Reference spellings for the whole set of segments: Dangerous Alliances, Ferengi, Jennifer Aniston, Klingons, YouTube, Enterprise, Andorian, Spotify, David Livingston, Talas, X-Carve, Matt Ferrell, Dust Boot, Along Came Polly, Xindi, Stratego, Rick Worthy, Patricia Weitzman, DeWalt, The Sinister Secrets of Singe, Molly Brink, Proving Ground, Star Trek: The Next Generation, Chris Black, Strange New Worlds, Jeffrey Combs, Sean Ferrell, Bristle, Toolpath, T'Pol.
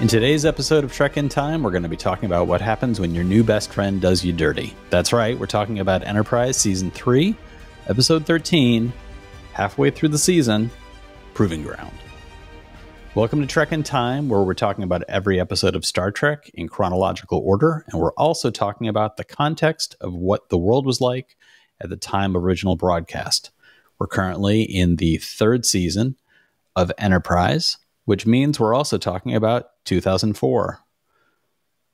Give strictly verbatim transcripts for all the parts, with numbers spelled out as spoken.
In today's episode of Trek in Time, we're going to be talking about what happens when your new best friend does you dirty. That's right, we're talking about Enterprise Season three, Episode thirteen, halfway through the season, Proving Ground. Welcome to Trek in Time, where we're talking about every episode of Star Trek in chronological order, and we're also talking about the context of what the world was like at the time of original broadcast. We're currently in the third season of Enterprise, which means we're also talking about two thousand four.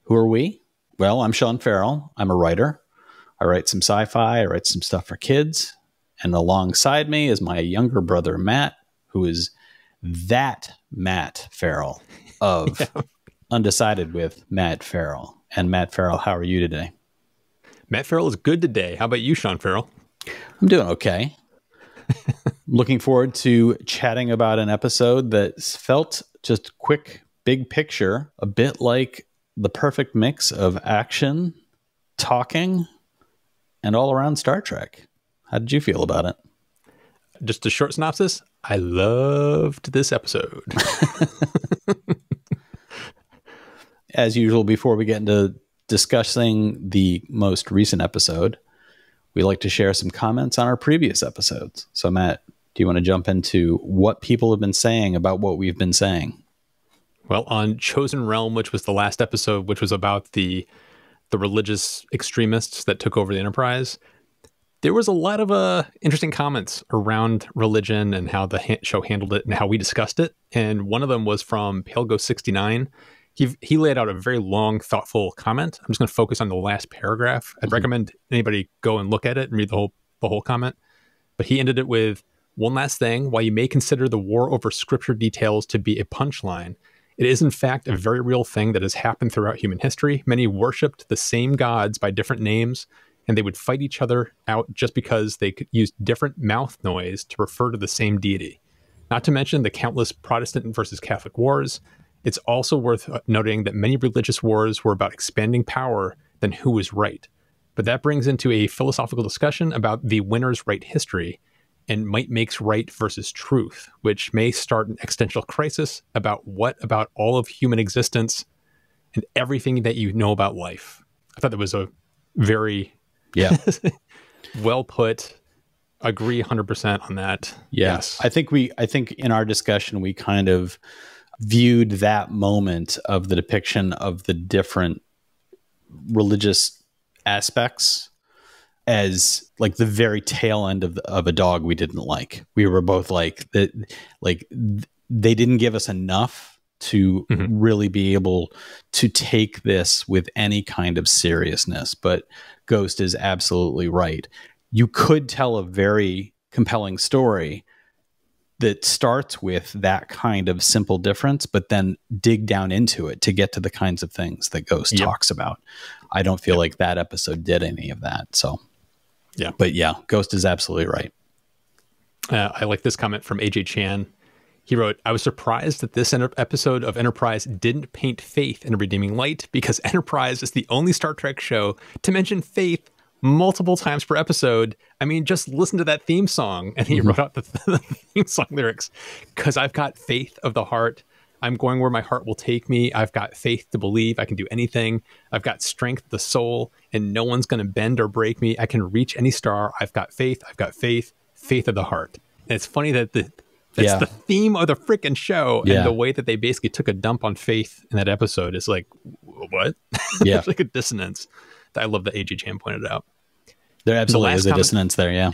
Who are we? Well, I'm Sean Ferrell. I'm a writer. I write some sci-fi. I write some stuff for kids. And alongside me is my younger brother, Matt, who is that Matt Ferrell of yeah. Undecided with Matt Ferrell. And Matt Ferrell, how are you today? Matt Ferrell is good today. How about you, Sean Ferrell? I'm doing okay. Looking forward to chatting about an episode that felt just quick, big picture, a bit like the perfect mix of action, talking, and all around Star Trek. How did you feel about it? Just a short synopsis. I loved this episode. As usual, before we get into discussing the most recent episode, we like to share some comments on our previous episodes. So, Matt, do you want to jump into what people have been saying about what we've been saying? Well, on Chosen Realm, which was the last episode, which was about the the religious extremists that took over the Enterprise, there was a lot of uh, interesting comments around religion and how the ha show handled it and how we discussed it. And one of them was from PaleGo sixty-nine. He, he laid out a very long, thoughtful comment. I'm just going to focus on the last paragraph. I'd mm-hmm. recommend anybody go and look at it and read the whole, the whole comment. But he ended it with, one last thing, while you may consider the war over scripture details to be a punchline, it is in fact a very real thing that has happened throughout human history. Many worshipped the same gods by different names, and they would fight each other out just because they could use different mouth noise to refer to the same deity. Not to mention the countless Protestant versus Catholic wars. It's also worth noting that many religious wars were about expanding power than who was right. But that brings into a philosophical discussion about the winner's right history and might makes right versus truth, which may start an existential crisis about what about all of human existence and everything that you know about life. I thought that was a very yeah. well put. Agree one hundred percent on that. Yeah. Yes. I think we, I think in our discussion, we kind of viewed that moment of the depiction of the different religious aspects as like the very tail end of the, of a dog we didn't like. We were both like that, like th they didn't give us enough to mm-hmm. really be able to take this with any kind of seriousness. But Ghost is absolutely right. You could tell a very compelling story that starts with that kind of simple difference, but then dig down into it to get to the kinds of things that Ghost yep. talks about. I don't feel yep. like that episode did any of that. So yeah, but yeah, Ghost is absolutely right. Uh, I like this comment from A J Chan. He wrote, I was surprised that this episode of Enterprise didn't paint faith in a redeeming light because Enterprise is the only Star Trek show to mention faith multiple times per episode. I mean, just listen to that theme song. And he wrote out the, th the theme song lyrics because I've got faith of the heart. I'm going where my heart will take me. I've got faith to believe I can do anything. I've got strength, the soul, and no one's going to bend or break me. I can reach any star. I've got faith. I've got faith, faith of the heart. And it's funny that the, that's yeah. the theme of the freaking show. Yeah. And the way that they basically took a dump on faith in that episode is like, what? Yeah. It's like a dissonance. I love that A J Chan pointed out. There absolutely is a dissonance there, yeah.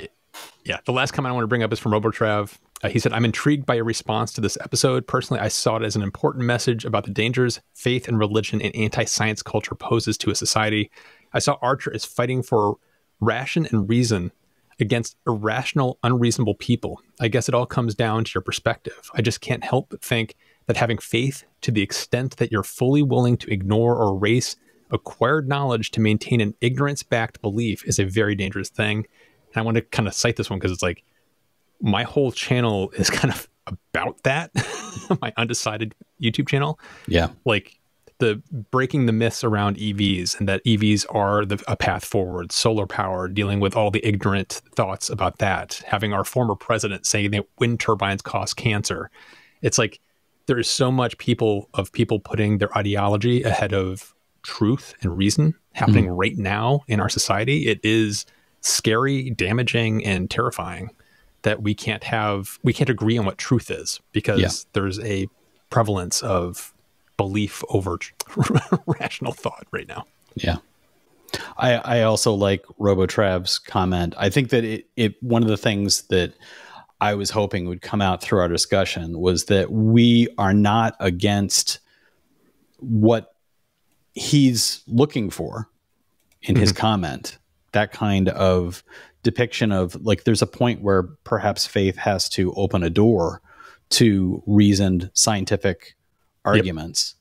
Yeah, the last comment I want to bring up is from Robotrav. Uh, he said, I'm intrigued by your response to this episode. Personally, I saw it as an important message about the dangers faith and religion and anti-science culture poses to a society. I saw Archer as fighting for ration and reason against irrational, unreasonable people. I guess it all comes down to your perspective. I just can't help but think that having faith to the extent that you're fully willing to ignore or erase acquired knowledge to maintain an ignorance-backed belief is a very dangerous thing. And I want to kind of cite this one because it's like my whole channel is kind of about that. My Undecided YouTube channel. Yeah. Like the breaking the myths around E Vs and that E Vs are the, a path forward, solar power, dealing with all the ignorant thoughts about that, having our former president say that wind turbines cause cancer. It's like there is so much people of people putting their ideology ahead of truth and reason happening mm-hmm. right now in our society. It is scary, damaging, and terrifying that we can't have, we can't agree on what truth is, because yeah. there's a prevalence of belief over rational thought right now. Yeah. I, I also like Robotrav's comment. I think that it, it, one of the things that I was hoping would come out through our discussion was that we are not against what he's looking for in mm-hmm. his comment, that kind of depiction of, like, there's a point where perhaps faith has to open a door to reasoned scientific arguments.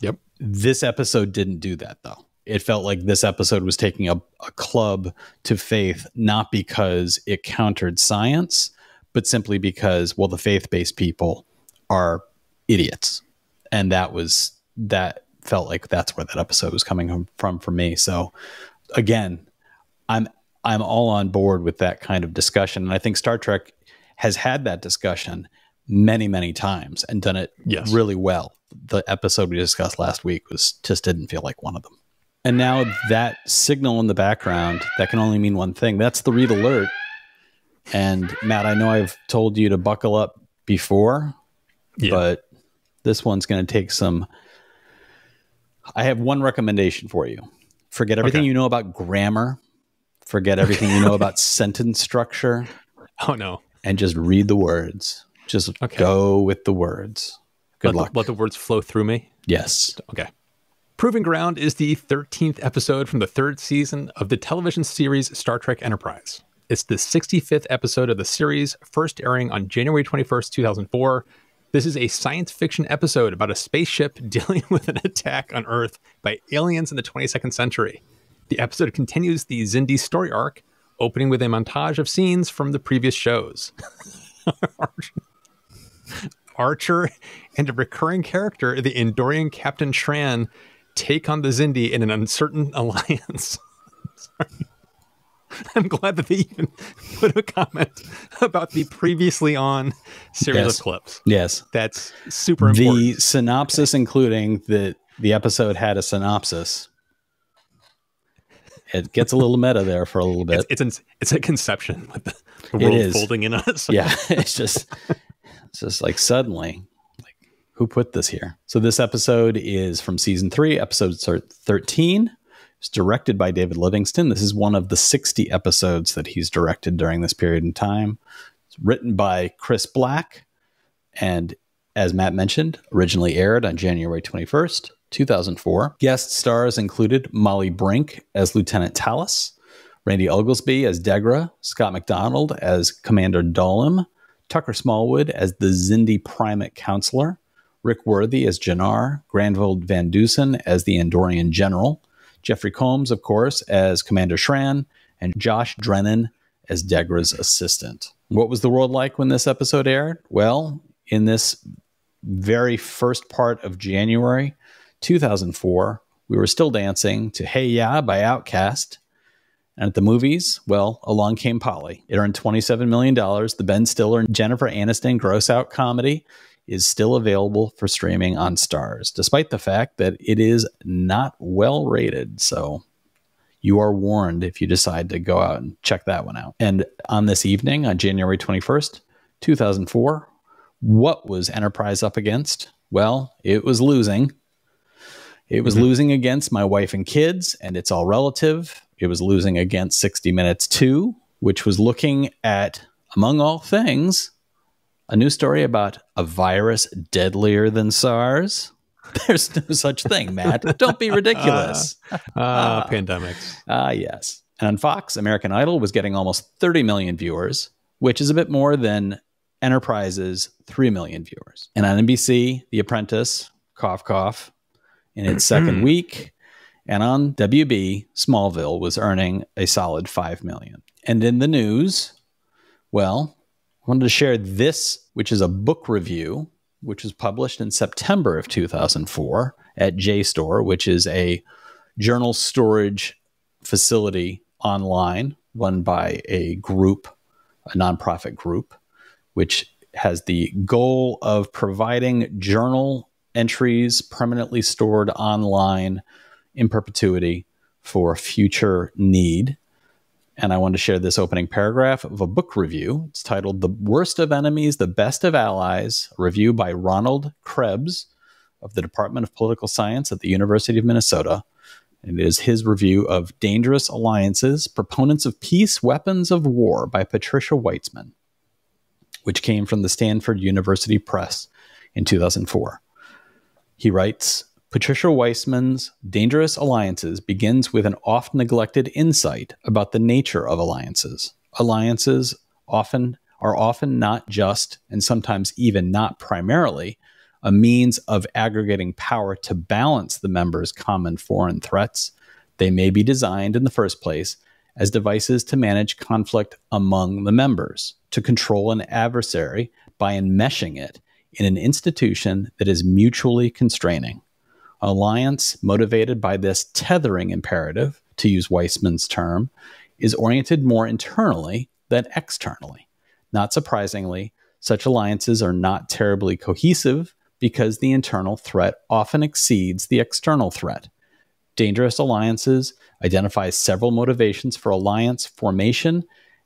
Yep. Yep. This episode didn't do that, though. It felt like this episode was taking a, a club to faith, not because it countered science, but simply because, well, the faith-based people are idiots. And that was, that felt like that's where that episode was coming from for me. So again, I'm, I'm all on board with that kind of discussion. And I think Star Trek has had that discussion many, many times and done it yes. really well. The episode we discussed last week was just didn't feel like one of them. And now that signal in the background, that can only mean one thing. That's the read alert. And Matt, I know I've told you to buckle up before, yeah. but this one's going to take some. I have one recommendation for you. Forget everything okay. you know about grammar. Forget everything you know about sentence structure. Oh, no. And just read the words. Just okay. go with the words. Good let luck. The, let the words flow through me? Yes. Okay. Proving Ground is the thirteenth episode from the third season of the television series Star Trek Enterprise. It's the sixty-fifth episode of the series, first airing on January twenty-first, two thousand four. This is a science fiction episode about a spaceship dealing with an attack on Earth by aliens in the twenty-second century. The episode continues the Xindi story arc, opening with a montage of scenes from the previous shows. Archer and a recurring character, the Andorian Captain Shran, take on the Xindi in an uncertain alliance. Sorry. I'm glad that they even put a comment about the previously on series yes. of clips. Yes. That's super important. The synopsis, okay. including that the episode had a synopsis. It gets a little meta there for a little bit. It's it's, an, it's a conception with the world it is. folding in us. Yeah. It's just it's just like suddenly, like, who put this here? So this episode is from season three, episode thirteen. It's directed by David Livingston. This is one of the sixty episodes that he's directed during this period in time. It's written by Chris Black. And as Matt mentioned, originally aired on January twenty-first, two thousand four. Guest stars included Molly Brink as Lieutenant Talas, Randy Oglesby as Degra, Scott McDonald as Commander Dolim, Tucker Smallwood as the Xindi Primate Counselor, Rick Worthy as Jannar, Granville Van Dusen as the Andorian General, Jeffrey Combs, of course, as Commander Shran, and Josh Drennan as Degra's assistant. What was the world like when this episode aired? Well, in this very first part of January two thousand four, we were still dancing to Hey Ya by Outkast. And at the movies, well, Along Came Polly. It earned twenty-seven million dollars. The Ben Stiller and Jennifer Aniston gross-out comedy is still available for streaming on Stars, despite the fact that it is not well rated. So you are warned if you decide to go out and check that one out. And on this evening, on January twenty-first, two thousand four, what was Enterprise up against? Well, it was losing. It was mm-hmm. losing against My Wife and Kids, and It's All Relative. It was losing against sixty minutes two, which was looking at, among all things, a new story about a virus deadlier than SARS. There's no such thing, Matt. Don't be ridiculous. Uh, uh, uh, pandemics. Ah, uh, yes. And on Fox, American Idol was getting almost thirty million viewers, which is a bit more than Enterprise's three million viewers. And on N B C, The Apprentice, cough, cough, in its second week. And on W B, Smallville was earning a solid five million. And in the news, well, I wanted to share this, which is a book review, which was published in September of two thousand four at JSTOR, which is a journal storage facility online run by a group, a nonprofit group, which has the goal of providing journal entries permanently stored online in perpetuity for future need. And I wanted to share this opening paragraph of a book review. It's titled The Worst of Enemies, The Best of Allies, a review by Ronald Krebs of the Department of Political Science at the University of Minnesota. It is his review of Dangerous Alliances, Proponents of Peace, Weapons of War by Patricia Weitzman, which came from the Stanford University Press in two thousand four. He writes, Patricia Weitzman's Dangerous Alliances begins with an oft-neglected insight about the nature of alliances. Alliances often are often not just, and sometimes even not primarily, a means of aggregating power to balance the members' common foreign threats. They may be designed in the first place as devices to manage conflict among the members, to control an adversary by enmeshing it in an institution that is mutually constraining. Alliance, motivated by this tethering imperative, to use Weissman's term, is oriented more internally than externally. Not surprisingly, such alliances are not terribly cohesive because the internal threat often exceeds the external threat. Dangerous Alliances identifies several motivations for alliance formation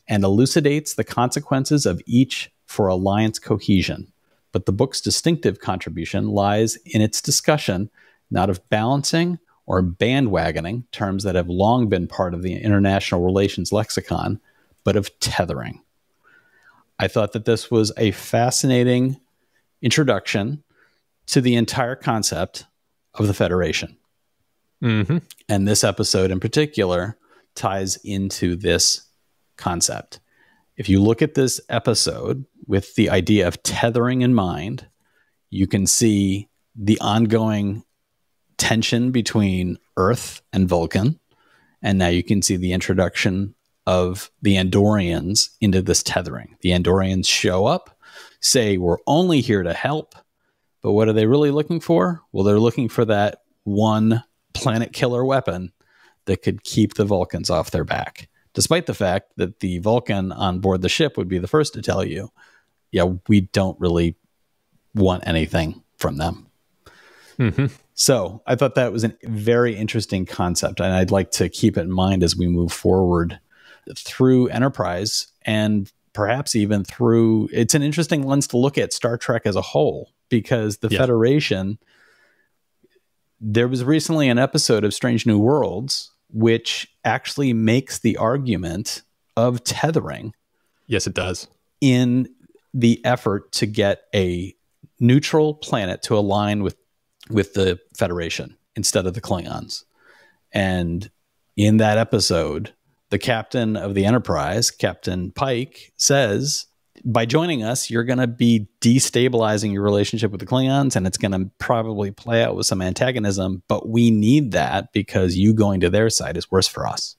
and elucidates the consequences of each for alliance cohesion. But the book's distinctive contribution lies in its discussion, not of balancing or bandwagoning, terms that have long been part of the international relations lexicon, but of tethering. I thought that this was a fascinating introduction to the entire concept of the Federation. Mm-hmm. And this episode in particular ties into this concept. If you look at this episode with the idea of tethering in mind, you can see the ongoing tension between Earth and Vulcan. And now you can see the introduction of the Andorians into this tethering. The Andorians show up, say, we're only here to help. But what are they really looking for? Well, they're looking for that one planet killer weapon that could keep the Vulcans off their back. Despite the fact that the Vulcan on board the ship would be the first to tell you, yeah, we don't really want anything from them. Mm-hmm. So I thought that was a very interesting concept. And I'd like to keep it in mind as we move forward through Enterprise, and perhaps even through, it's an interesting lens to look at Star Trek as a whole, because the yeah. Federation, there was recently an episode of Strange New Worlds, which actually makes the argument of tethering. Yes, it does. In the effort to get a neutral planet to align with, with the Federation instead of the Klingons. And in that episode, the captain of the Enterprise, Captain Pike, says, by joining us, you're going to be destabilizing your relationship with the Klingons, and it's going to probably play out with some antagonism, but we need that because you going to their side is worse for us.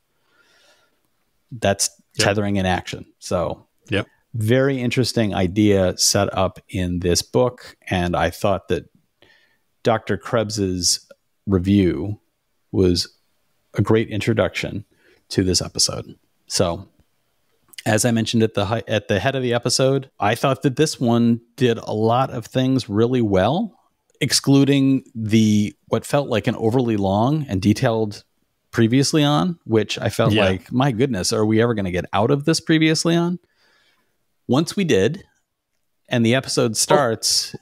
That's yep. tethering in action. So yep. very interesting idea set up in this book. And I thought that Doctor Krebs's review was a great introduction to this episode. So as I mentioned at the at the head of the episode, I thought that this one did a lot of things really well, excluding the what felt like an overly long and detailed previously on, which I felt yeah. like, my goodness, are we ever going to get out of this previously on? Once we did, and the episode starts. Oh.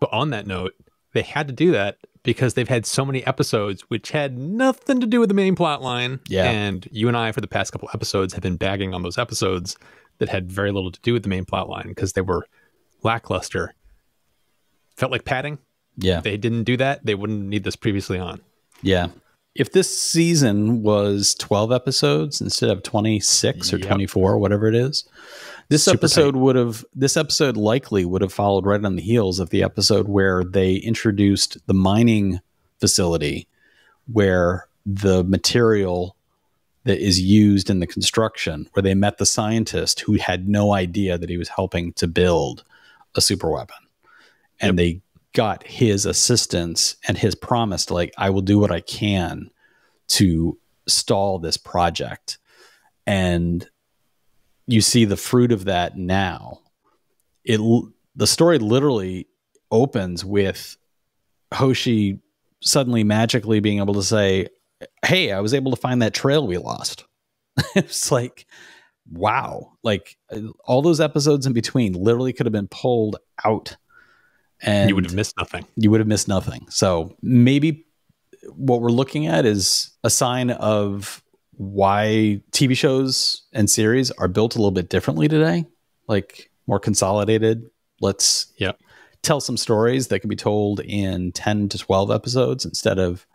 But on that note, they had to do that because they've had so many episodes which had nothing to do with the main plot line. Yeah. And you and I, for the past couple episodes, have been bagging on those episodes that had very little to do with the main plot line because they were lackluster. Felt like padding. Yeah. If they didn't do that, they wouldn't need this previously on. Yeah. If this season was twelve episodes instead of twenty-six yep. or twenty-four, whatever it is, this Super episode tight. would have, this episode likely would have followed right on the heels of the episode where they introduced the mining facility where the material that is used in the construction, where they met the scientist who had no idea that he was helping to build a super weapon. And yep. they got his assistance and his promise to, like, I will do what I can to stall this project. And you see the fruit of that now. It the story literally opens with Hoshi suddenly magically being able to say, hey, I was able to find that trail we lost. It's like, wow. Like all those episodes in between literally could have been pulled out and you would have missed nothing. You would have missed nothing. So maybe what we're looking at is a sign of why T V shows and series are built a little bit differently today. Like more consolidated. Let's yeah. tell some stories that can be told in ten to twelve episodes instead of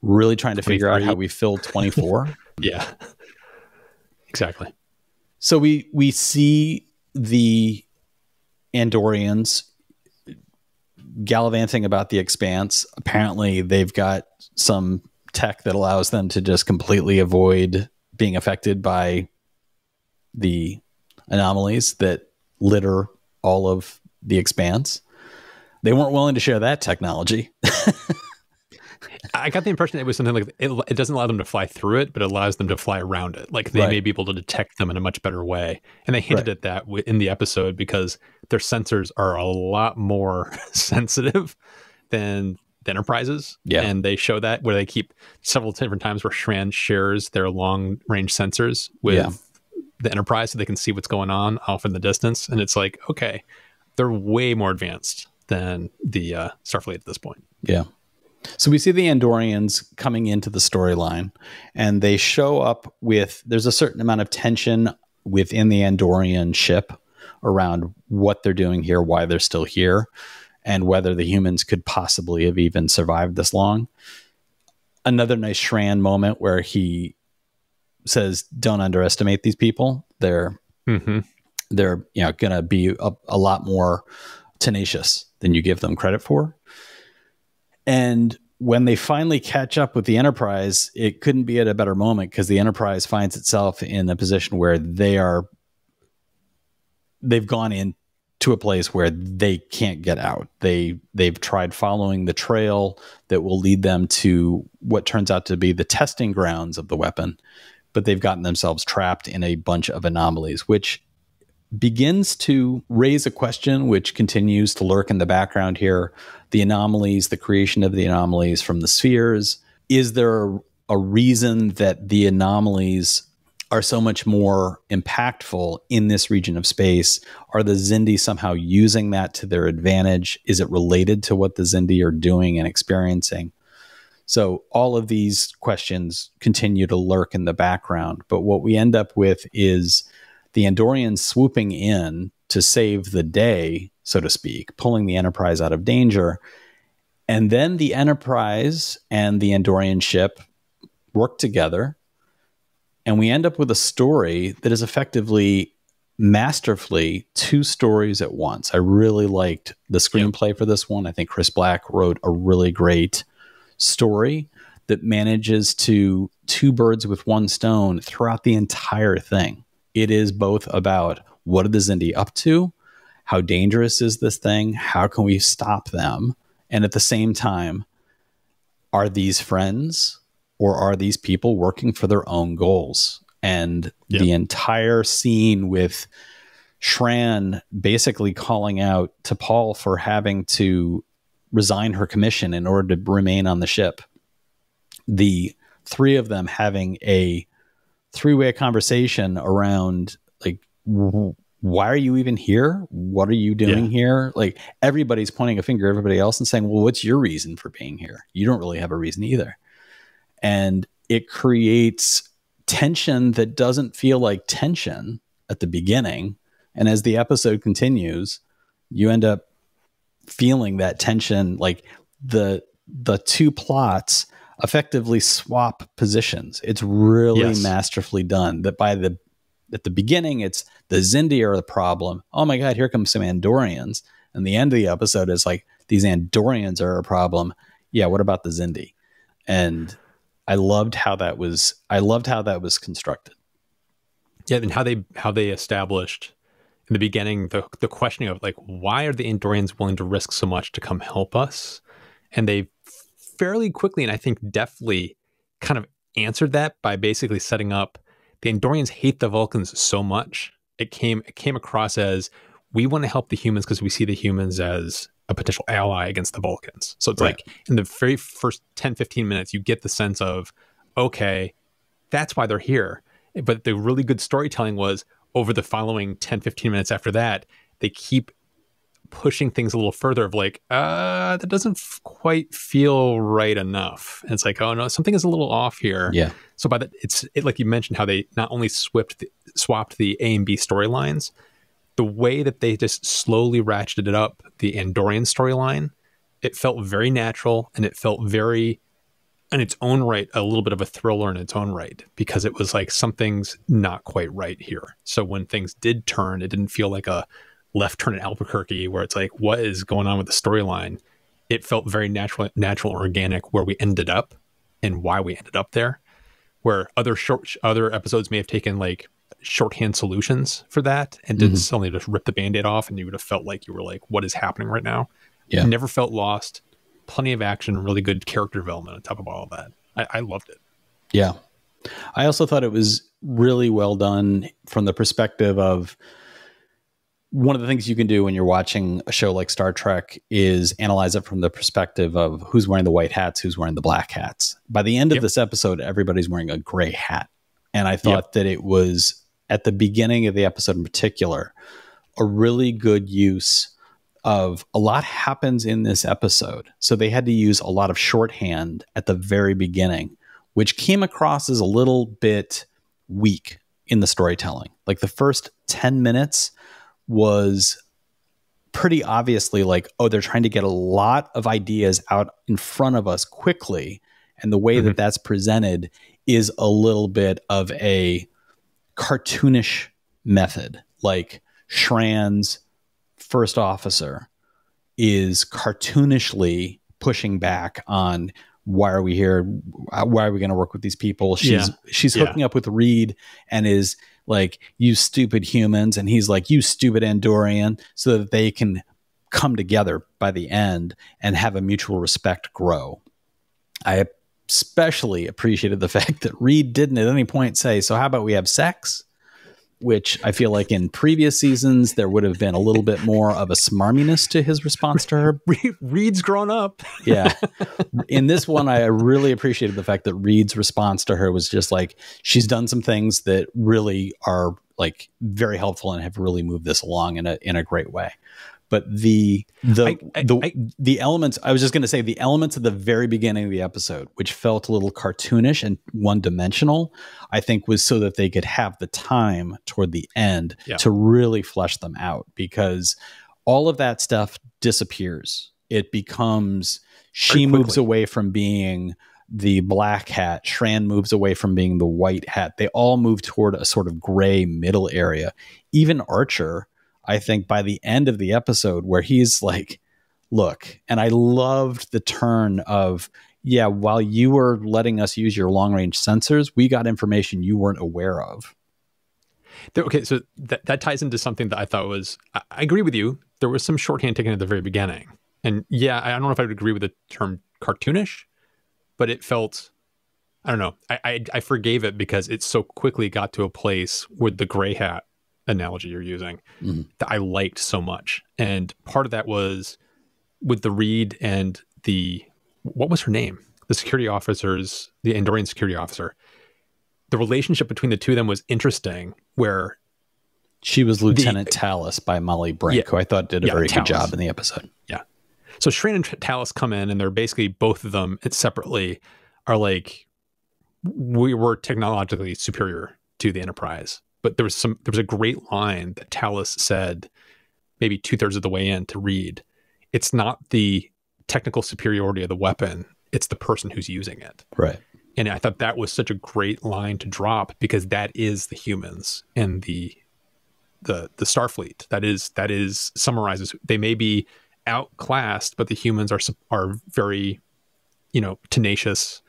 really trying to figure out how we fill twenty-four. Yeah, exactly. So we, we see the Andorians gallivanting about the expanse. Apparently they've got some tech that allows them to just completely avoid being affected by the anomalies that litter all of the expanse. They weren't willing to share that technology. I got the impression it was something like it, it doesn't allow them to fly through it, but it allows them to fly around it. Like they right. may be able to detect them in a much better way. And they hinted right. at that w in the episode because their sensors are a lot more sensitive than the Enterprise's. Yeah. And they show that where they keep several different times where Shran shares their long range sensors with yeah. the Enterprise so they can see what's going on off in the distance. And it's like, okay, they're way more advanced than the uh, Starfleet at this point. Yeah. So we see the Andorians coming into the storyline and they show up with, there's a certain amount of tension within the Andorian ship around what they're doing here, why they're still here, and whether the humans could possibly have even survived this long. Another nice Shran moment where he says, don't underestimate these people. They're, mm-hmm. they're you know, going to be a, a lot more tenacious than you give them credit for. And when they finally catch up with the Enterprise, it couldn't be at a better moment because the Enterprise finds itself in a position where they are, they've gone in to a place where they can't get out. They, they've tried following the trail that will lead them to what turns out to be the testing grounds of the weapon, but they've gotten themselves trapped in a bunch of anomalies, which begins to raise a question which continues to lurk in the background here. The anomalies, the creation of the anomalies from the spheres. Is there a reason that the anomalies are so much more impactful in this region of space? Are the Xindi somehow using that to their advantage? Is it related to what the Xindi are doing and experiencing? So all of these questions continue to lurk in the background. But what we end up with is the Andorians swooping in to save the day, so to speak, pulling the Enterprise out of danger. And then the Enterprise and the Andorian ship work together. And we end up with a story that is effectively masterfully two stories at once. I really liked the screenplay for this one. I think Chris Black wrote a really great story that manages to two birds with one stone throughout the entire thing. It is both about what are the Xindi up to? How dangerous is this thing? How can we stop them? And at the same time, are these friends or are these people working for their own goals? And yep. the entire scene with Shran basically calling out T'Pol for having to resign her commission in order to remain on the ship. The three of them having a three-way conversation around like, why are you even here? What are you doing yeah. here? Like everybody's pointing a finger at everybody else and saying, well, what's your reason for being here? You don't really have a reason either. And it creates tension that doesn't feel like tension at the beginning. And as the episode continues, you end up feeling that tension, like the, the two plots effectively swap positions. It's really yes. masterfully done that by the, at the beginning, it's the Xindi are the problem. Oh my God, here comes some Andorians. And the end of the episode is like, these Andorians are a problem. Yeah. What about the Xindi? And I loved how that was, I loved how that was constructed. Yeah. And how they, how they established in the beginning, the, the questioning of like, why are the Andorians willing to risk so much to come help us? And they fairly quickly, and I think deftly kind of answered that by basically setting up the Andorians hate the Vulcans so much. It came, it came across as we want to help the humans because we see the humans as a potential ally against the Vulcans. So it's right. like in the very first ten, fifteen minutes, you get the sense of, okay, that's why they're here. But the really good storytelling was over the following ten, fifteen minutes after that, they keep pushing things a little further of like, uh, that doesn't f- quite feel right enough. And it's like, oh no, something is a little off here. Yeah. So by that, it's it, like you mentioned how they not only swapped the, swapped the A and B storylines, the way that they just slowly ratcheted up the Andorian storyline, it felt very natural and it felt very, in its own right, a little bit of a thriller in its own right, because it was like something's not quite right here. So when things did turn, it didn't feel like a left turn in Albuquerque where it's like, what is going on with the storyline? It felt very natural, natural, organic where we ended up and why we ended up there, where other short, other episodes may have taken like shorthand solutions for that and didn't mm-hmm. suddenly just rip the Band-Aid off. And you would have felt like you were like, what is happening right now? Yeah. Never felt lost. Plenty of action, really good character development on top of all of that. I, I loved it. Yeah. I also thought it was really well done from the perspective of one of the things you can do when you're watching a show like Star Trek is analyze it from the perspective of who's wearing the white hats, who's wearing the black hats. By the end of yep. this episode, everybody's wearing a gray hat. And I thought yep. that it was, at the beginning of the episode in particular, a really good use of a lot happens in this episode. So they had to use a lot of shorthand at the very beginning, which came across as a little bit weak in the storytelling. Like the first ten minutes was pretty obviously like, oh, they're trying to get a lot of ideas out in front of us quickly. And the way mm-hmm. that that's presented is a little bit of a cartoonish method. Like Shran's first officer is cartoonishly pushing back on, why are we here? Why are we going to work with these people? She's, yeah. she's hooking yeah. up with Reed and is like, you stupid humans. And he's like, you stupid Andorian, so that they can come together by the end and have a mutual respect grow. I especially appreciated the fact that Reed didn't at any point say, so how about we have sex? Which I feel like in previous seasons, there would have been a little bit more of a smarminess to his response to her. Reed's grown up. Yeah. In this one, I really appreciated the fact that Reed's response to her was just like, she's done some things that really are like very helpful and have really moved this along in a, in a great way. But the, the, I, I, the, I, the elements, I was just going to say the elements at the very beginning of the episode, which felt a little cartoonish and one dimensional, I think was so that they could have the time toward the end yeah. to really flesh them out, because all of that stuff disappears. It becomes, she moves away from being the black hat, Shran moves away from being the white hat. They all move toward a sort of gray middle area. Even Archer, I think by the end of the episode where he's like, look, and I loved the turn of, yeah, while you were letting us use your long range sensors, we got information you weren't aware of. Okay. So that, that ties into something that I thought was, I agree with you. There was some shorthand taken at the very beginning. And yeah, I don't know if I would agree with the term cartoonish, but it felt, I don't know. I, I, I forgave it because it so quickly got to a place with the gray hat analogy you're using mm-hmm. that I liked so much. And part of that was with the Reed and the, what was her name? The security officers, the Andorian security officer. The relationship between the two of them was interesting, where she was Lieutenant the, Talas by Molly Brink, yeah, who I thought did a yeah, very Talas. good job in the episode. Yeah. So Shran and Talas come in and they're basically, both of them separately are like, we were technologically superior to the Enterprise. But there was some, there was a great line that Talas said maybe two thirds of the way in to Reed. It's not the technical superiority of the weapon. It's the person who's using it. Right. And I thought that was such a great line to drop, because that is the humans and the, the, the Starfleet. That is, that is summarizes. They may be outclassed, but the humans are, are very, you know, tenacious,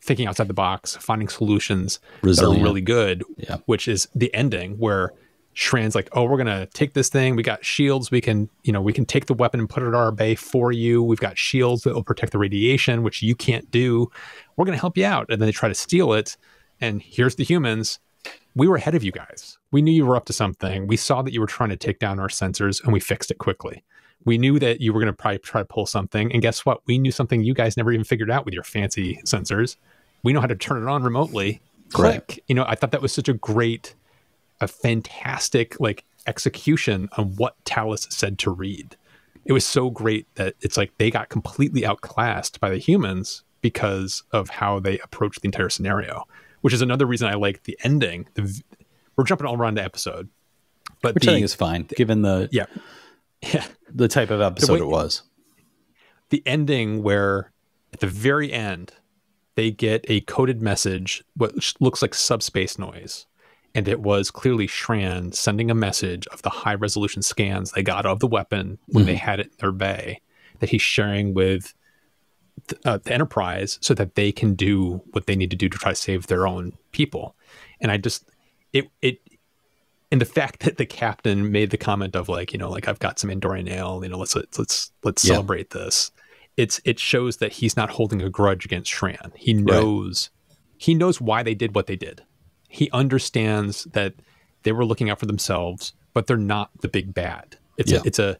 thinking outside the box, finding solutions Resilient. that are really good, yeah. which is the ending where Shran's like, oh, we're going to take this thing. We got shields. We can, you know, we can take the weapon and put it at our bay for you. We've got shields that will protect the radiation, which you can't do. We're going to help you out. And then they try to steal it. And here's the humans. we were ahead of you guys. We knew you were up to something. We saw that you were trying to take down our sensors, and we fixed it quickly. We knew that you were going to probably try to pull something. And guess what? We knew something you guys never even figured out with your fancy sensors. We know how to turn it on remotely. Click. Right. You know, I thought that was such a great, a fantastic, like, execution on what Talas said to Reed. It was so great that it's like they got completely outclassed by the humans because of how they approached the entire scenario, which is another reason I like the ending. The, we're jumping all around the episode. But Which the, I think is fine, the, given the... Yeah. Yeah, the type of episode way, it was. The ending where at the very end, they get a coded message, what looks like subspace noise. And it was clearly Shran sending a message of the high resolution scans they got of the weapon when mm-hmm. they had it in their bay that he's sharing with the, uh, the Enterprise so that they can do what they need to do to try to save their own people. And I just, it, it, And the fact that the captain made the comment of like, you know, like I've got some Andorian ale, you know, let's, let's, let's, let's yeah. celebrate this. It's, it shows that he's not holding a grudge against Shran. He knows, right. he knows why they did what they did. He understands that they were looking out for themselves, but they're not the big bad. It's yeah. a, it's a,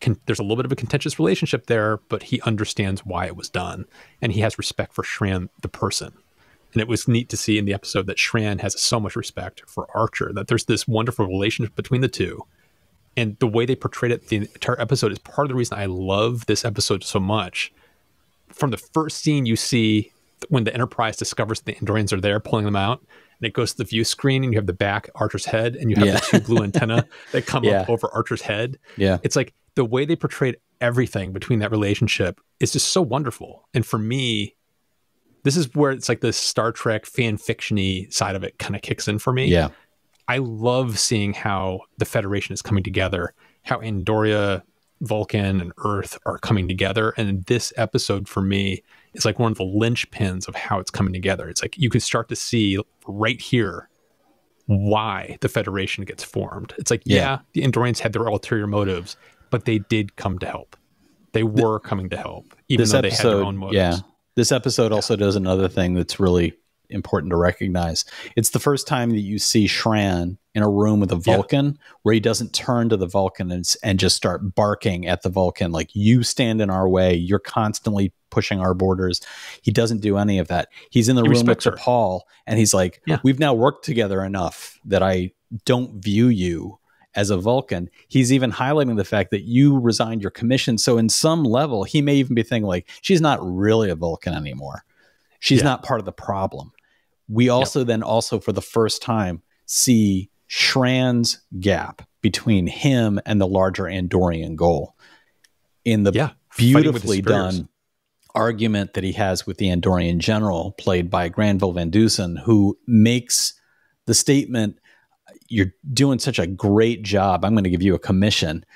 con, there's a little bit of a contentious relationship there, but he understands why it was done. And he has respect for Shran, the person. And it was neat to see in the episode that Shran has so much respect for Archer, that there's this wonderful relationship between the two. And the way they portrayed it the entire episode is part of the reason I love this episode so much. From the first scene you see when the Enterprise discovers the Andorians are there, pulling them out, and it goes to the view screen and you have the back Archer's head and you have yeah. the two blue antennae that come yeah. up over Archer's head. Yeah, it's like the way they portrayed everything between that relationship is just so wonderful. And for me... this is where it's like the Star Trek fan fiction-y side of it kind of kicks in for me. Yeah. I love seeing how the Federation is coming together, how Andoria, Vulcan, and Earth are coming together. And this episode for me is like one of the linchpins of how it's coming together. It's like you can start to see right here why the Federation gets formed. It's like, yeah, yeah the Andorians had their ulterior motives, but they did come to help. They were coming to help, even this though they episode, had their own motives. Yeah. This episode also does another thing that's really important to recognize. It's the first time that you see Shran in a room with a Vulcan yeah. where he doesn't turn to the Vulcan and, and just start barking at the Vulcan. Like, you stand in our way. You're constantly pushing our borders. He doesn't do any of that. He's in the he room with T'Pol and he's like, yeah. we've now worked together enough that I don't view you as a Vulcan. He's even highlighting the fact that you resigned your commission. So in some level, he may even be thinking like, she's not really a Vulcan anymore. She's yeah. not part of the problem. We also yep. then also for the first time see Shran's gap between him and the larger Andorian goal in the yeah, beautifully done argument that he has with the Andorian general played by Granville Van Dusen, who makes the statement, "You're doing such a great job. I'm going to give you a commission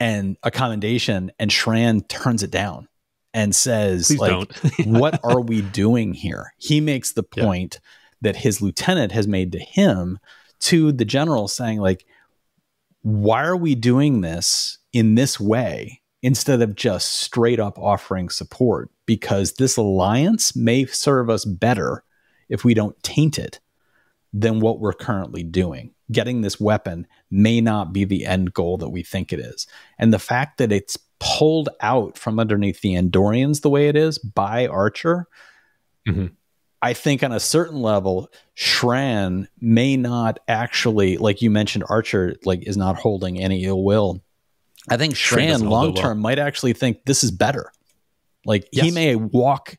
and a commendation." And Shran turns it down and says, "Please like, what are we doing here?" He makes the point yeah. that his lieutenant has made to him, to the general, saying like, why are we doing this in this way instead of just straight up offering support? Because this alliance may serve us better if we don't taint it than what we're currently doing. Getting this weapon may not be the end goal that we think it is. And the fact that it's pulled out from underneath the Andorians the way it is by Archer, mm-hmm. I think on a certain level, Shran may not actually, like you mentioned, Archer like is not holding any ill will. I think Shran, Shran long-term might actually think this is better. Like yes. he may walk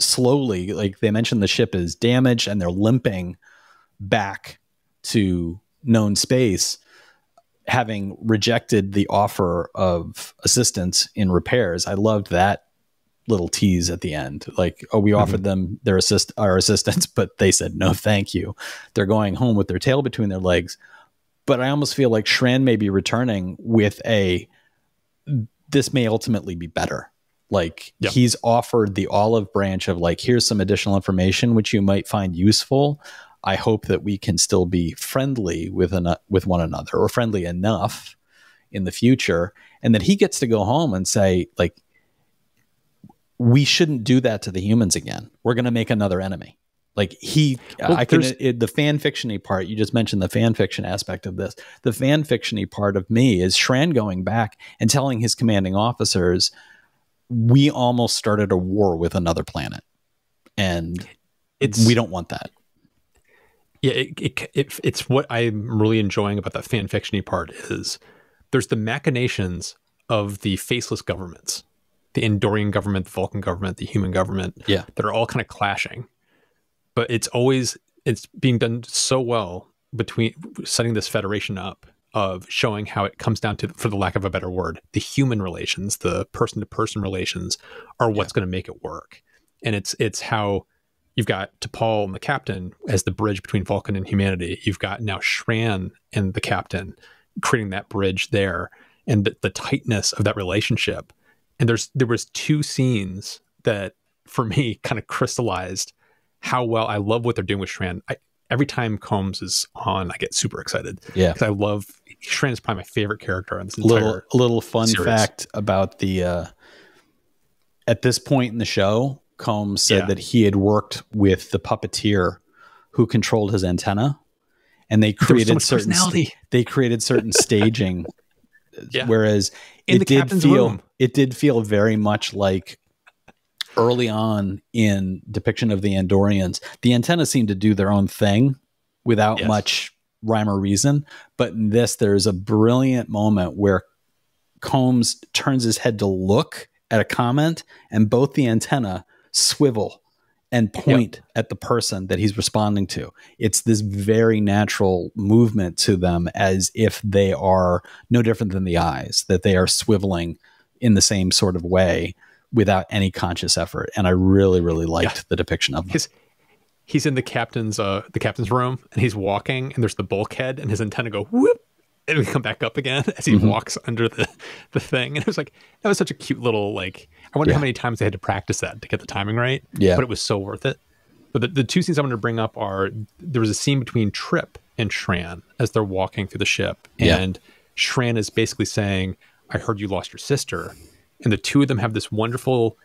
slowly, like they mentioned the ship is damaged and they're limping back to known space, having rejected the offer of assistance in repairs. I loved that little tease at the end. Like, oh, we mm-hmm. offered them their assist our assistance, but they said, no, thank you. They're going home with their tail between their legs. But I almost feel like Shran may be returning with a, this may ultimately be better. Like yep. he's offered the olive branch of like, here's some additional information, which you might find useful. I hope that we can still be friendly with an, with one another, or friendly enough in the future. And that he gets to go home and say, like, we shouldn't do that to the humans again. We're going to make another enemy. Like he, well, I can, it, the fan fiction-y part, you just mentioned the fan fiction aspect of this. The fan fiction-y part of me is Shran going back and telling his commanding officers, we almost started a war with another planet. And it's, we don't want that. Yeah. It, it, it, it's what I'm really enjoying about that fan fiction-y part is there's the machinations of the faceless governments, the Andorian government, the Vulcan government, the human government. Yeah. That are all kind of clashing. But it's always, it's being done so well between setting this federation up of showing how it comes down to, for the lack of a better word, the human relations, the person to person relations are what's yeah. going to make it work. And it's, it's how you've got T'Pol and the captain as the bridge between Vulcan and humanity. You've got now Shran and the captain creating that bridge there and the, the tightness of that relationship. And there's, there was two scenes that for me kind of crystallized how well I love what they're doing with Shran. I, every time Combs is on, I get super excited. Yeah, because I love Shran is probably my favorite character on this entire little little fun series. Fact about the uh, at this point in the show, Combs said yeah. that he had worked with the puppeteer who controlled his antenna, and they created so certain they created certain staging. Yeah. Whereas in it the did captain's feel room. It did feel very much like. Early on in depiction of the Andorians, the antenna seemed to do their own thing without yes. much rhyme or reason. But in this, there's a brilliant moment where Combs turns his head to look at a comment and both the antenna swivel and point yep. at the person that he's responding to. It's this very natural movement to them as if they are no different than the eyes, that they are swiveling in the same sort of way. Without any conscious effort, and I really, really liked yeah. the depiction of him. He's, he's in the captain's uh, the captain's room, and he's walking, and there's the bulkhead, and his antenna go whoop, and we come back up again as he mm-hmm. walks under the the thing. And it was like that was such a cute little like. I wonder yeah. how many times they had to practice that to get the timing right. Yeah, but it was so worth it. But the, the two scenes I wanted to bring up are there was a scene between Trip and Shran as they're walking through the ship, and yeah. Shran is basically saying, "I heard you lost your sister." And the two of them have this wonderful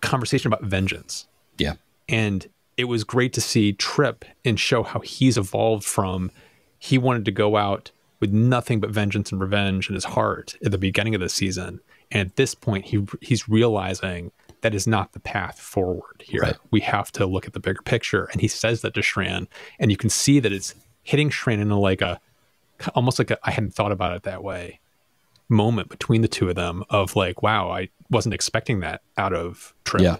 conversation about vengeance. Yeah. And it was great to see Trip and show how he's evolved from he wanted to go out with nothing but vengeance and revenge in his heart at the beginning of the season. And at this point, he he's realizing that is not the path forward here. Right. We have to look at the bigger picture. And he says that to Shran. And you can see that it's hitting Shran in a, like a, almost like a, I hadn't thought about it that way. Moment between the two of them of like, wow, I wasn't expecting that out of Trip. Yeah.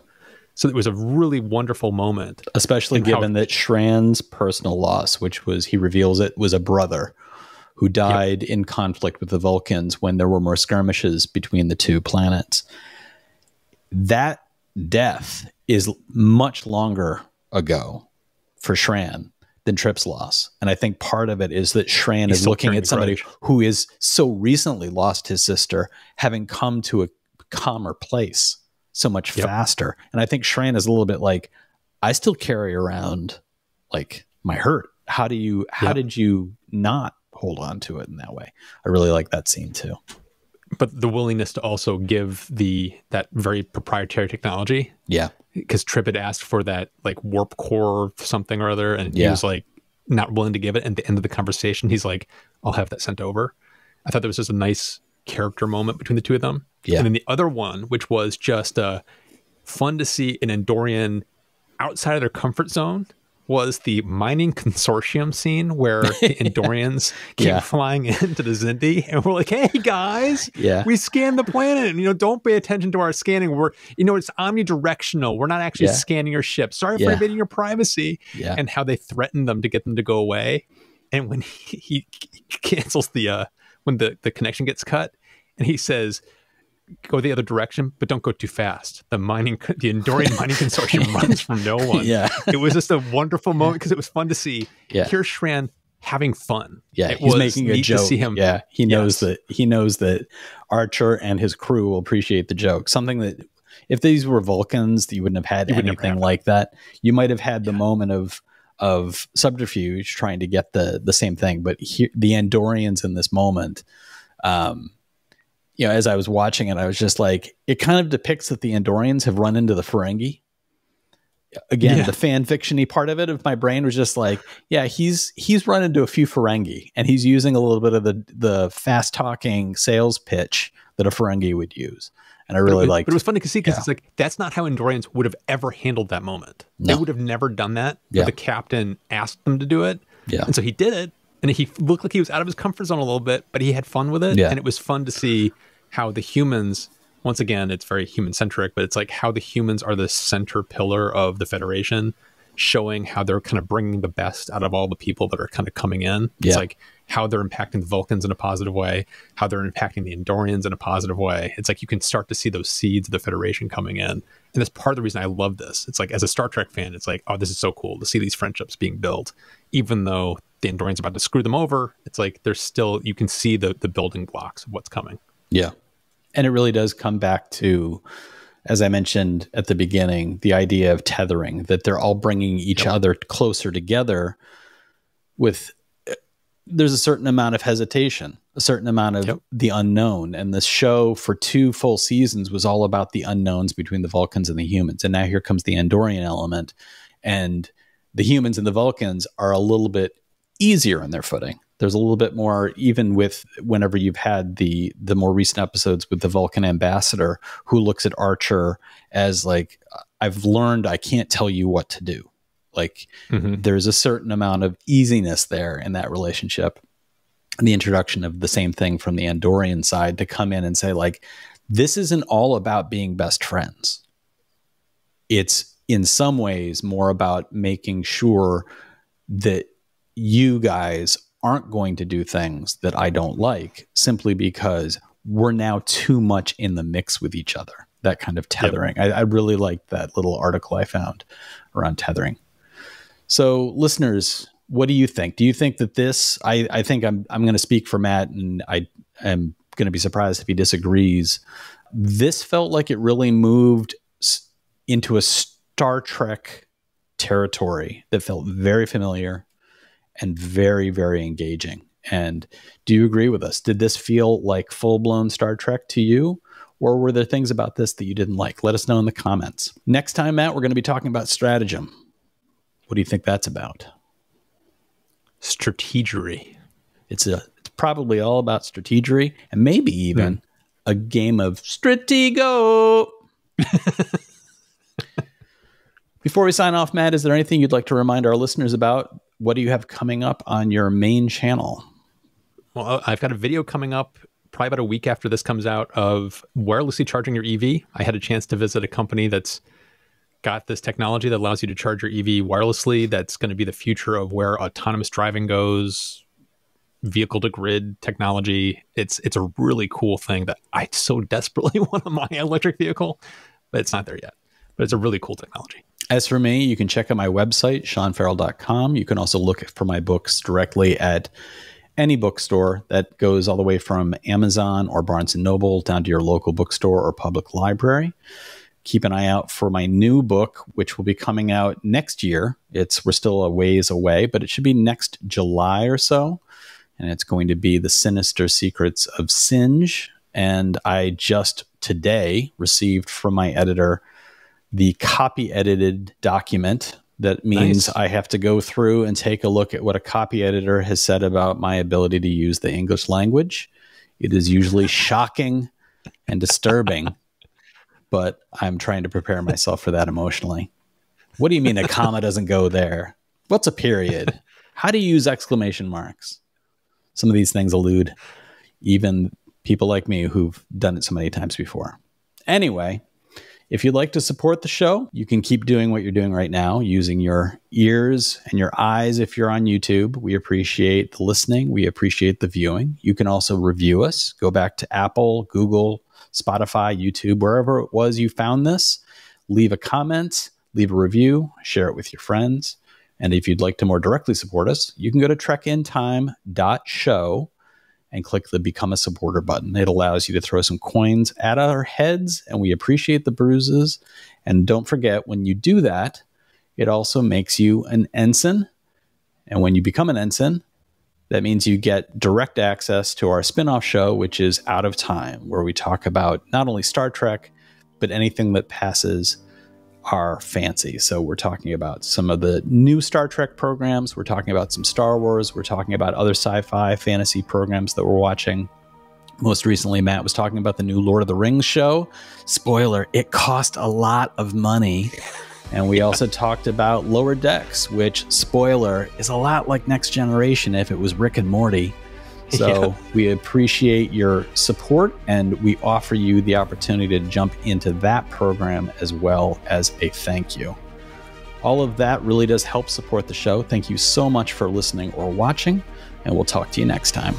So it was a really wonderful moment. Especially given that Shran's personal loss, which was, he reveals it, was a brother who died yeah. in conflict with the Vulcans when there were more skirmishes between the two planets. That death is much longer ago for Shran than Trip's loss. And I think part of it is that Shran He's is looking at somebody grudge. Who is so recently lost his sister, having come to a calmer place so much yep. faster. And I think Shran is a little bit like, I still carry around like my hurt. How do you, how yep. did you not hold on to it in that way? I really like that scene too. But the willingness to also give the, that very proprietary technology. Yeah. Because Trip had asked for that like warp core or something or other. And yeah. he was like, not willing to give it. And at the end of the conversation, he's like, I'll have that sent over. I thought there was just a nice character moment between the two of them. Yeah. And then the other one, which was just uh, fun to see an Andorian outside of their comfort zone, was the mining consortium scene where the Andorians came yeah. flying into the Xindi and we're like, hey guys, yeah. we scanned the planet and, you know, don't pay attention to our scanning. We're, you know, it's omnidirectional. We're not actually yeah. scanning your ship. Sorry yeah. for invading your privacy yeah. and how they threatened them to get them to go away. And when he, he cancels the, uh, when the, the connection gets cut and he says, go the other direction, but don't go too fast. The mining, the Andorian mining consortium runs from no one. Yeah. It was just a wonderful moment because it was fun to see. Yeah. Here's Shran having fun. Yeah. It he's was making a joke. To see him. Yeah. He knows yes. that he knows that Archer and his crew will appreciate the joke. Something that if these were Vulcans, you wouldn't have had you anything have like that. You might have had the yeah. moment of of subterfuge trying to get the the same thing. But he, the Andorians in this moment, um, you know, as I was watching it, I was just like, it kind of depicts that the Andorians have run into the Ferengi again, yeah. the fan fiction-y part of it of my brain was just like, yeah, he's, he's run into a few Ferengi and he's using a little bit of the, the fast talking sales pitch that a Ferengi would use. And I really like, but it was funny to see because yeah. it's like, that's not how Andorians would have ever handled that moment. No. They would have never done that. Yeah. The captain asked them to do it. Yeah. And so he did it. And he looked like he was out of his comfort zone a little bit, but he had fun with it. Yeah. And it was fun to see how the humans, once again, it's very human centric, but it's like how the humans are the center pillar of the Federation, showing how they're kind of bringing the best out of all the people that are kind of coming in. Yeah. It's like how they're impacting the Vulcans in a positive way, how they're impacting the Andorians in a positive way. It's like you can start to see those seeds of the Federation coming in. And that's part of the reason I love this. It's like, as a Star Trek fan, it's like, oh, this is so cool to see these friendships being built. Even though the Andorians are about to screw them over, it's like there's still, you can see the, the building blocks of what's coming. Yeah. And it really does come back to, as I mentioned at the beginning, the idea of tethering, that they're all bringing each yep. other closer together with, there's a certain amount of hesitation, a certain amount of yep. the unknown. And the show for two full seasons was all about the unknowns between the Vulcans and the humans. And now here comes the Andorian element, and the humans and the Vulcans are a little bit easier in their footing. There's a little bit more, even with whenever you've had the the more recent episodes with the Vulcan ambassador who looks at Archer as like, I've learned I can't tell you what to do. Like mm-hmm. there's a certain amount of easiness there in that relationship. And the introduction of the same thing from the Andorian side to come in and say like, this isn't all about being best friends. It's in some ways more about making sure that you guys aren't going to do things that I don't like simply because we're now too much in the mix with each other. That kind of tethering. Yep. I, I really liked that little article I found around tethering. So listeners, what do you think? Do you think that this, I, I think I'm, I'm going to speak for Matt, and I am going to be surprised if he disagrees. This felt like it really moved into a Star Trek territory that felt very familiar and very, very engaging. And do you agree with us? Did this feel like full-blown Star Trek to you? Or were there things about this that you didn't like? Let us know in the comments. Next time, Matt, we're going to be talking about stratagem. What do you think that's about? Strategery. It's, a, it's probably all about strategery, and maybe even mm. a game of Stratego. Before we sign off, Matt, is there anything you'd like to remind our listeners about? What do you have coming up on your main channel? Well, I've got a video coming up probably about a week after this comes out of wirelessly charging your E V. I had a chance to visit a company that's got this technology that allows you to charge your E V wirelessly. That's going to be the future of where autonomous driving goes, vehicle to grid technology. It's, it's a really cool thing that I so desperately want on my electric vehicle, but it's not there yet. But it's a really cool technology. As for me, you can check out my website, sean ferrell dot com. You can also look for my books directly at any bookstore. That goes all the way from Amazon or Barnes and Noble down to your local bookstore or public library. Keep an eye out for my new book, which will be coming out next year. It's, we're still a ways away, but it should be next July or so. And it's going to be The Sinister Secrets of Singe. And I just today received from my editor the copy edited document. That means nice. I have to go through and take a look at what a copy editor has said about my ability to use the English language. It is usually shocking and disturbing, but I'm trying to prepare myself for that emotionally. What do you mean a comma doesn't go there? What's a period? How do you use exclamation marks? Some of these things elude even people like me who've done it so many times before. Anyway, if you'd like to support the show, you can keep doing what you're doing right now using your ears and your eyes if you're on YouTube. We appreciate the listening. We appreciate the viewing. You can also review us. Go back to Apple, Google, Spotify, YouTube, wherever it was you found this. Leave a comment, leave a review, share it with your friends. And if you'd like to more directly support us, you can go to trek in time dot show. and click the Become a Supporter button. It allows you to throw some coins at our heads, and we appreciate the bruises. And don't forget, when you do that, it also makes you an ensign. And when you become an ensign, that means you get direct access to our spin-off show, which is Out of Time, where we talk about not only Star Trek, but anything that passes our fancy. So we're talking about some of the new Star Trek programs. We're talking about some Star Wars. We're talking about other sci-fi fantasy programs that we're watching. Most recently, Matt was talking about the new Lord of the Rings show. Spoiler, it cost a lot of money. And we also talked about Lower Decks, which, spoiler, is a lot like Next Generation if it was Rick and Morty. So yeah. We appreciate your support, and we offer you the opportunity to jump into that program as well as a thank you. All of that really does help support the show. Thank you so much for listening or watching, and we'll talk to you next time.